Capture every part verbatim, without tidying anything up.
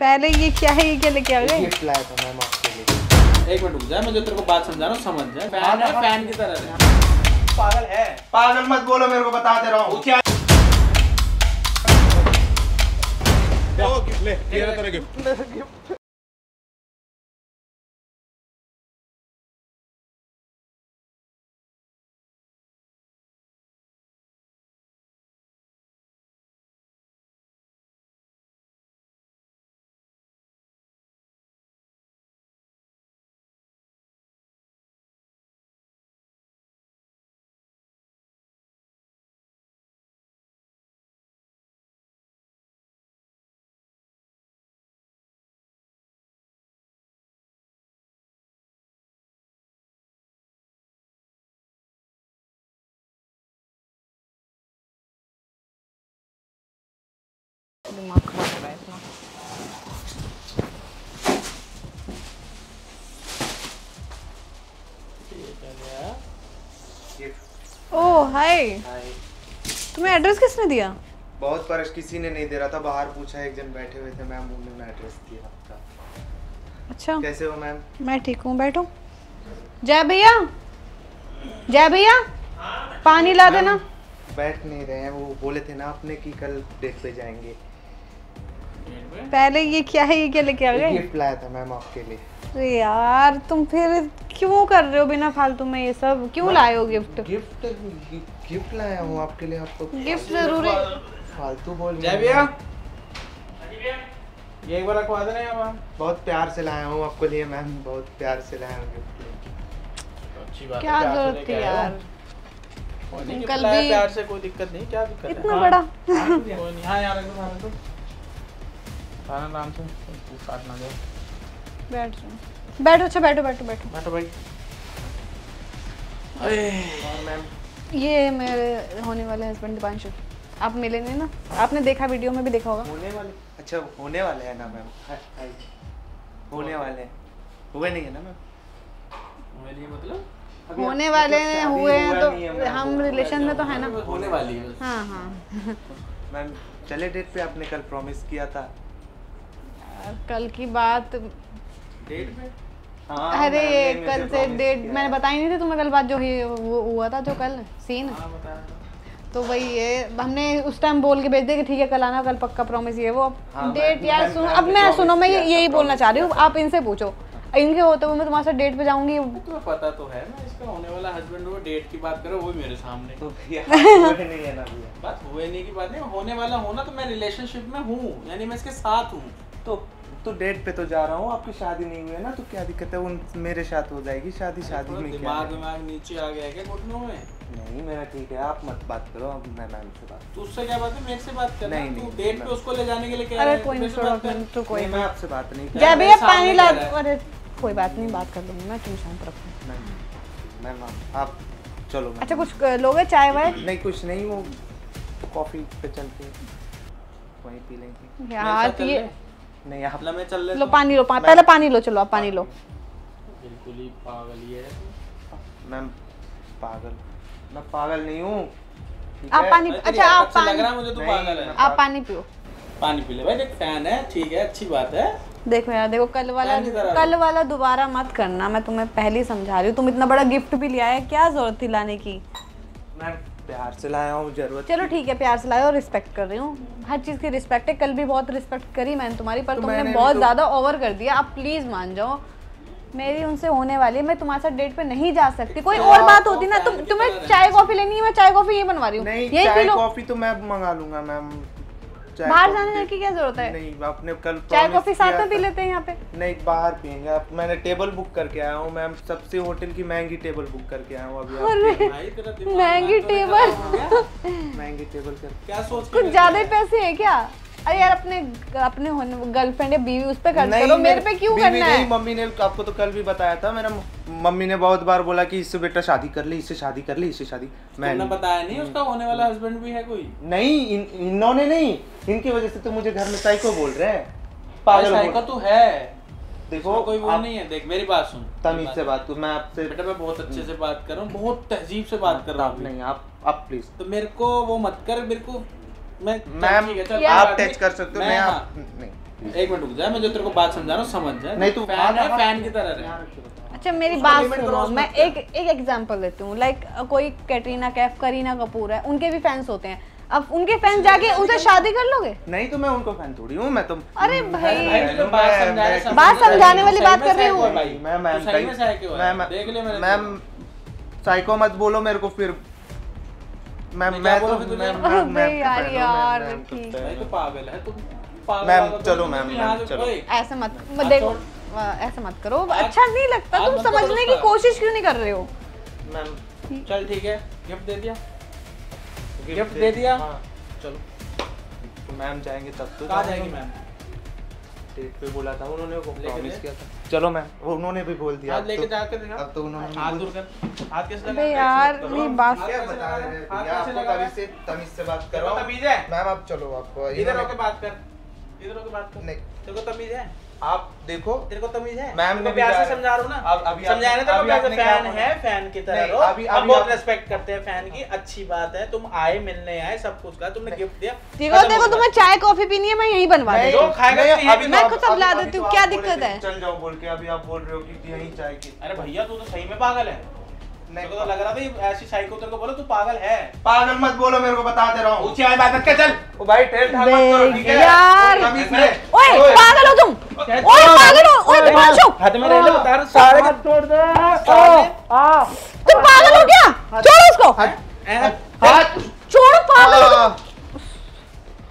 पहले ये क्या है, ये क्या लेके आ गए? एक मिनट रुक जाए, मुझे तेरे को बात समझा रहा हूँ, समझ जाए। फैन है, फैन की तरह। पागल है, पागल मत बोलो, मेरे को बता दे रहा हूँ। ले तेरा तेरा गिफ्ट। दिमाग खराब हो रहा है इतना। ओह हाय, तुम्हें एड्रेस किसने दिया? बहुत पर किसी ने नहीं दे रहा था, बाहर पूछा, एक जन बैठे हुए थे, मैम उन्होंने एड्रेस दिया आपका। अच्छा कैसे हो मैम? मैं ठीक हूँ, बैठो। जय भैया, जय भैया पानी ला देना। बैठ नहीं रहे हैं, वो बोले थे ना आपने कि कल डेट पे जाएंगे। पहले ये क्या है, ये क्या लेके आ गए? गिफ्ट लाया था मैम आपके लिए। अरे यार तुम फिर क्यों कर रहे हो बिना फालतू में ये सब, क्यों लाए हो गिफ्ट? गिफ्ट गिफ्ट लाया हूँ आपके लिए, आपको गिफ्ट जरूरी। फालतू बोल जय भैया, ये एक बार रखवा देना यार मैम। बहुत प्यार से लाया हूँ आपके लिए मैम, बहुत प्यार से लाया हूँ गिफ्ट। क्या जरूरत थी यार, कल भी प्यार से, कोई दिक्कत नहीं। क्या दिक्कत है इतना बड़ा? कोई नहीं। हाँ यार तो खाना नाम से काट ना दो। बैठ बैठो, अच्छा बैठो बैठो बैठो बैठो भाई। अरे और मैम ये मेरे होने वाले हस्बैंड दीपांशु, आप मिले नहीं ना, आपने देखा वीडियो में भी देखा होगा। होने वाले? अच्छा होने वाले हैं ना मैम? हाय होने वाले हैं, हुए नहीं है ना मैम? हुए नहीं मतलब होने वाले हैं, हुए हैं तो हम रिलेशन में तो है ना, होने वाली है। हाँ हाँ मैम चले डेट पे, आपने कल प्रॉमिस किया था। कल की बात डेट में? हाँ, अरे कल से डेट मैंने बताई नहीं थी तुम्हें, कल बात जो ही वो हुआ था जो कल सीन। हाँ, तो वही है, हमने उस टाइम बोल के भेज दिया कि ठीक है कल आना, कल पक्का प्रॉमिस। ये वो हाँ, डेट यार सुनो, अब मैं सुनो मैं यही बोलना चाह रही हूँ, आप इनसे पूछो, इनके होते हुए मैं तुम्हारे साथ डेट पे जाऊंगी। तुम्हें पता तो है ना इसका होने वाला हस्बैंड, वो डेट की बात करो वो मेरे सामने तो नहीं है ना। बात हुए नहीं की बात नहीं, होने वाला होना तो मैं रिलेशनशिप में हूँ, यानी मैं इसके साथ हूँ। तो तो डेट पे तो जा रहा हूँ, आपकी शादी नहीं हुई है ना, तो क्या दिक्कत है, उन मेरे साथ हो जाएगी शादी। शादी में दिमाग दिमाग नीचे आ गया है क्या घुटनों में? नहीं मेरा ठीक है, आप मत बात करो, अब मैं मैम से बात। तो उससे क्या बात है, मेरे से बात कर। नहीं नहीं डेट पे उसको ले जाने के लिए कह रहा है। अरे कोई नहीं, तो कोई मैं आपसे बात नहीं कर। जय भैया पानी ला। अरे कोई बात नहीं, बात कर लूंगी मैं, तुम शांत रखो। मैम आप चलो। अच्छा कुछ लोगे चाय वाय? नहीं कुछ नहीं, वो कॉफी पे चलते हैं, वहीं पी लेंगे। यार ये नहीं आप मैं चल ले लो, पानी लो, पा, पहले पानी लो, चलो आप पानी लो। बिल्कुल ही पागल ही है मैम। पागल? मैं पागल नहीं हूँ। आप पानी अच्छा, अच्छा आप अच्छा पानी लग रहा है मुझे तो पागल है। आप पानी पियो, पानी पी ले भाई, देख फैन है ठीक है, अच्छी बात है। देखो यार देखो, कल वाला कल वाला दोबारा मत करना, मैं तुम्हें पहले ही समझा रही हूँ। तुम इतना बड़ा गिफ्ट भी ले आए, क्या जरूरत थी लाने की? प्यार से लाया हूँ, जरूरत। चलो ठीक है, प्यार से लाया और रिस्पेक्ट कर रही हूँ, हर चीज़ की रिस्पेक्ट है। कल भी बहुत रिस्पेक्ट करी मैंने तुम्हारी, पर तो तुमने बहुत तो... ज़्यादा ओवर कर दिया। आप प्लीज़ मान जाओ, मेरी उनसे होने वाली है, मैं तुम्हारे साथ डेट पे नहीं जा सकती। कोई और बात होती ना, तुम तुम्हें चाय कॉफ़ी लेनी है, मैं चाय कॉफ़ी ये बनवा रही हूँ, यही पी लो। कॉफ़ी तो मैं मंगा लूँगा मैम, बाहर जाने की क्या जरूरत है? नहीं आपने कल चाय कॉफी साथ में पी लेते हैं यहाँ पे। नहीं बाहर पियेंगे आप, मैंने टेबल बुक करके आया हूँ मैम, सबसे होटल की महंगी टेबल बुक करके आया हूँ अभी। महंगी टेबल? महंगी टेबल कर क्या सोच, कुछ ज्यादा पैसे है क्या? अरे यार अपने अपने गर्लफ्रेंड या बीवी उस पे खर्च करो, मेरे पे क्यों करना है? मम्मी ने आपको तो कल भी बताया था, मेरा मम्मी ने बहुत बार बोला कि इससे बेटा शादी कर ले, इससे शादी कर ले, इससे शादी। मैंने बताया नहीं उसका होने वाला हस्बैंड भी है कोई? नहीं इन, इन्होंने नहीं, इनकी वजह से तो मुझे घर में साइको बोल रहे हैं। पागल साइको तो है, देखो कोई वो नहीं है। देख मेरी बात सुन, तमीज से बात, मैं आपसे बेटा मैं बहुत अच्छे से बात कर रहा हूँ, बहुत तहजीब से बात कर रहा हूँ। नहीं आप आप प्लीज तो मेरे को वो मत कर, मेरे को मैम आप टच कर सकते हो। मैं एक मिनट रुक जा, मैं जो तेरे को बात समझा रहा हूँ समझ जा। नहीं तू फैन है, फैन की तरह रहे। अच्छा मेरी बात सुनो, मैं एक एक एग्जांपल देती हूँ। लाइक कोई कैटरीना कैफ, करीना कपूर है, उनके भी फैंस होते हैं। अब उनके फैंस जाके उनसे शादी कर लोगे? नहीं तो मैं उनको फैन थोड़ी हूँ, मैं तो। अरे भाई बात समझाने वाली बात कर रही हूँ। मैम साइको मत बोलो मेरे को फिर। मैं मैं यार यार तो पागल है तुम। मैम चलो मैम चलो, ऐसा मत देखो, ऐसा मत करो, अच्छा नहीं लगता। तुम समझने की कोशिश क्यों नहीं कर रहे हो? मैम चल ठीक है, गिफ्ट दे दिया, गिफ्ट दे दिया। चलो मैम जाएंगे तब तो। कहाँ जाएंगी मैम? डेट पे बोला था उन्होंने, प्रॉमिस किया था। चलो मैम उन्होंने भी बोल दिया, लेके जाकर देना। अब तो उन्होंने हाथ दूर कर, हाथ कैसे लगा यार? नहीं बात क्या बता रहे हो यार, तमीज से तमीज से बात करो। तमीज है मैम। आप चलो, आपको इधर आके बात कर, इधर की बात कर। नहीं तेरे को तमीज है? आप देखो तेरे को तमीज है? मैम ने प्यार से समझा रहा हूं ना। अभी समझाया ना तेरे को प्यार से। फैन है, फैन की तरह रहो। हम बहुत रेस्पेक्ट करते हैं फैन की, अच्छी बात है। तुम आए, मिलने आए, सब कुछ का, तुमने गिफ्ट दिया। देखो देखो तुम्हें चाय कॉफी पीनी है, मैं यहीं बनवा देता हूं। जो खाएगा अभी मैं खुद सब ला देती हूं, क्या दिक्कत है? चल जाओ बोल के, अभी आप बोल रहे हो कि यहीं चाय की। अरे भैया तू तो सही में पागल है। नहीं तो लग रहा था ऐसी साइको। तेरे को बोलो तू पागल है। पागल मत बोलो मेरे को, बता दे रहा हूँ। ऊंची आवाज बात मत कर। चल ओ भाई टेढ़ ढाल मत करो, ठीक है यार? ओए पागल हो तुम, ओए पागल हो, ओए बदमाश हो। हाथ में रहने बता रहा हूँ, सारे हाथ तोड़ दे। आ तुम पागल हो क्या? छोड़ उसको, हाथ छोड़। पागल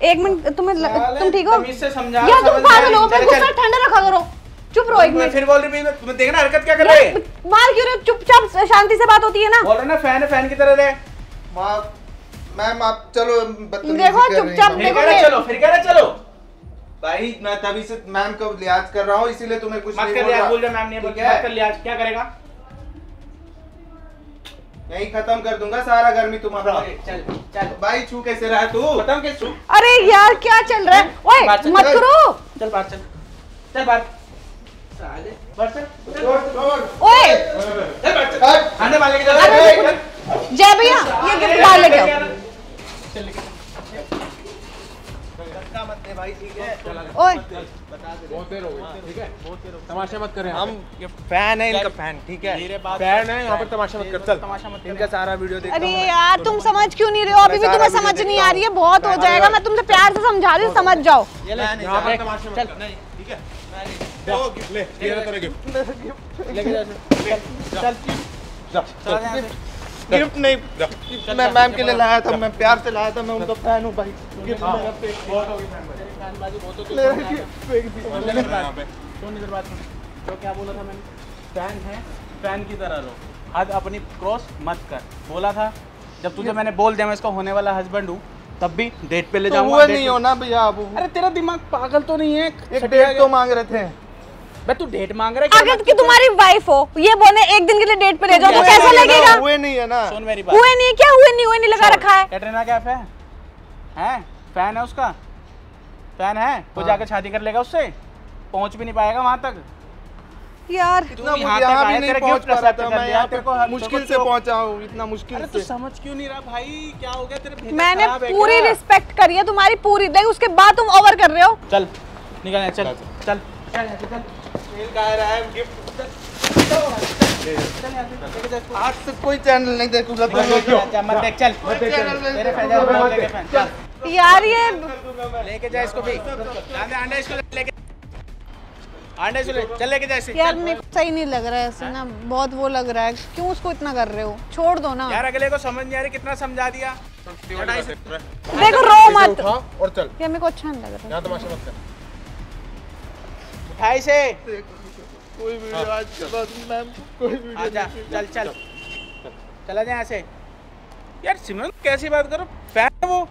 एक मिनट, तुम्हें तुम ठीक हो या तुम पागल हो? मेरे गुस्सा ठंडा रखा करो, चुप रहो एक मिनट। फिर बोल रही, तुम्हें देखना हरकत क्या कर रहे हैं। मार क्यों रहे? चुपचाप शांति से बात होती है ना। बोल रहा ना फैन है, फैन की तरह रहे। मां मैम आप चलो, देखो चुपचाप देखो। चलो फिर कह रहे चलो भाई, मैं तभी से मैम को लिहाज कर रहा हूं, इसीलिए तुम्हें कुछ नहीं बोल रहा। बोल रहा मैम ने बोल क्या कर लिहाज, क्या करेगा? नहीं खत्म कर दूंगा सारा गर्मी तुम्हारा। चल चल भाई, छू कैसे रहा तू? खत्म के छू। अरे यार क्या चल रहा है? ओए मत करो, चल बाहर चल, चल बाहर। ओए आने वाले की तरफ। जय भैया ये गिफ्ट डाल ले, क्या धक्का मत दे भाई, ठीक है? ओए बहुत देर हो गई, ठीक है? बहुत देर हो गई, तमाशा मत करें। हम फैन है इनका, फैन ठीक है, फैन है, यहाँ पर तमाशा मत कर। चल इनका सारा वीडियो देख। अरे यार तुम समझ क्यों नहीं रहे हो? अभी भी तुम्हें समझ नहीं आ रही है? बहुत हो जाएगा, मैं तुमसे प्यार से समझा रही हूँ, समझ जाओ। ठीक है तो ले ले तेरे गिफ्ट लेके जा। चल चल गिफ्ट नहीं, मैं मैम के लिए लाया था, मैं प्यार से लाया था, मैं उनका फैन हूं भाई। गिफ्ट मेरा फेक बहुत हो गई मैम, फैनबाजी बहुत हो गई, फेक दी। यहां पे कौन इधर बात सुन, तो क्या बोला था मैंने? फैन है, फैन की तरह रहो, हद अपनी क्रॉस मत कर। बोला था जब तुझे मैंने बोल दिया मैं इसका होने वाला हस्बैंड हूं, तब भी डेट पे ले जाऊंगा। तो नहीं हो ना भैया आप, अरे तेरा दिमाग पागल तो नहीं है? एक डेट तो मांग रहे थे। बे तू डेट मांग रहा है अगर कि तुम्हारी वाइफ हो, ये बोले एक दिन के लिए डेट पे ले जाओ तो कैसा लगेगा? हुए नहीं है ना, सुन मेरी बात। हुए नहीं है क्या? हुए नहीं, हुए नहीं लगा रखा है। कैटरीना कैफ है, हैं फैन है उसका, फैन है वो, जाकर शादी कर लेगा उससे, पहुंच भी नहीं पाएगा वहां तक। यार इतना यहाँ भी नहीं पहुंच पा रहा था मैं, यहाँ पे मुश्किल से पहुंचा हूँ, इतना मुश्किल से। अरे तू समझ क्यों नहीं रहा भाई? क्या हो गया तेरे? मैंने पूरी रिस्पेक्ट करी है तुम्हारी, पूरी, लेकिन उसके बाद तुम ओवर कर रहे हो। चल निकल, चल चल चल चल खेल का रहा है गिफ्ट। चल आज से कोई चैनल नहीं देखूंगा, मत देख। चल तेरे फायदा ब्लॉग लेके फैन। चल यार ये लेके जा इसको भी, अंडा इसको लेके आंडे चले, चल लेके जाए। यार मैं सही नहीं लग रहा है ऐसे ना, बहुत वो लग रहा है। क्यों उसको इतना कर रहे हो? छोड़ दो ना यार, अगले को समझ नहीं आ रही, कितना समझा दिया। देखो रो मत और चल, ये मेरे को अच्छा नहीं लग रहा है। यहां तमाशा मत कर। उठाई से कोई वीडियो आज चला मैम, कोई वीडियो। आजा चल चल चला जा यहां से। यार सिमरन कैसी बात करो, फैन है वो,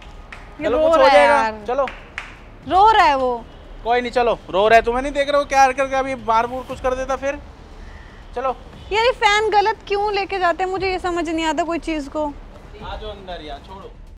चलो कुछ हो जाएगा। चलो रो रहा है वो, कोई नहीं चलो। रो रहा है, तुम्हें नहीं देख रहा हूँ क्या हरकत का? अभी बार बार कुछ कर देता फिर। चलो यार ये फैन गलत क्यों लेके जाते हैं, मुझे ये समझ नहीं आता कोई चीज को। आ जाओ अंदर यार, छोड़ो।